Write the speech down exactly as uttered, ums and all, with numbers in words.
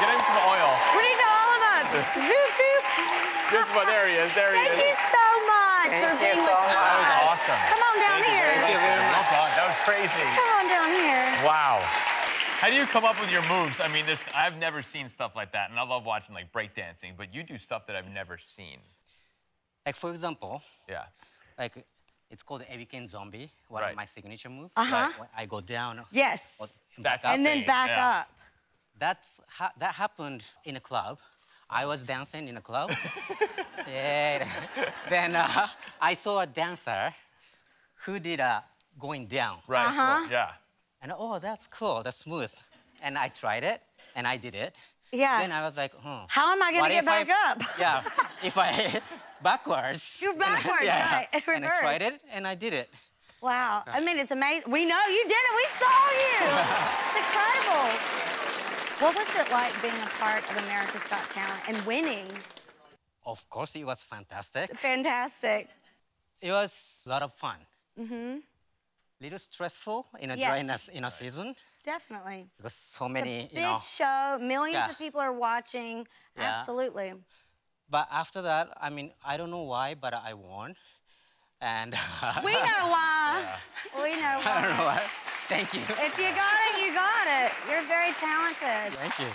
Get him some oil. We need to oil him up. Zoop, zoop. Just about there he is. There he Thank is. Thank you so much Thank for being so with much. us. That was awesome. Come on down Thank here. You. Thank you very much. That was crazy. Come on down here. Wow. How do you come up with your moves? I mean, there's, I've never seen stuff like that, and I love watching like breakdancing, but you do stuff that I've never seen. Like for example. Yeah. Like it's called Ebiken Zombie. One right. of my signature moves. Uh huh. Like, I go down. Yes. Or, and back up. And then back yeah. up. That's ha that happened in a club. I was dancing in a club. yeah. Then uh, I saw a dancer who did a going down. Right. Uh-huh. so, yeah. And oh, that's cool. That's smooth. And I tried it, and I did it. Yeah. Then I was like, hmm. How am I gonna get back I, up? yeah. If I backwards. You're backwards. And, yeah. Right. It reversed. And I tried it, and I did it. Wow. So. I mean, it's amazing. We know you did it. We saw you. It's incredible. What was it like being a part of America's Got Talent and winning? Of course, it was fantastic. Fantastic. It was a lot of fun. Mm-hmm. Little stressful in a yes. dryness in a season. Definitely. Because so many, it's a you know. Big show. Millions yeah. of people are watching. Yeah. Absolutely. But after that, I mean, I don't know why, but I won. And we know why. Yeah. We know why. I don't know why. Thank you. If you got it, you got it. You're very talented. Thank you.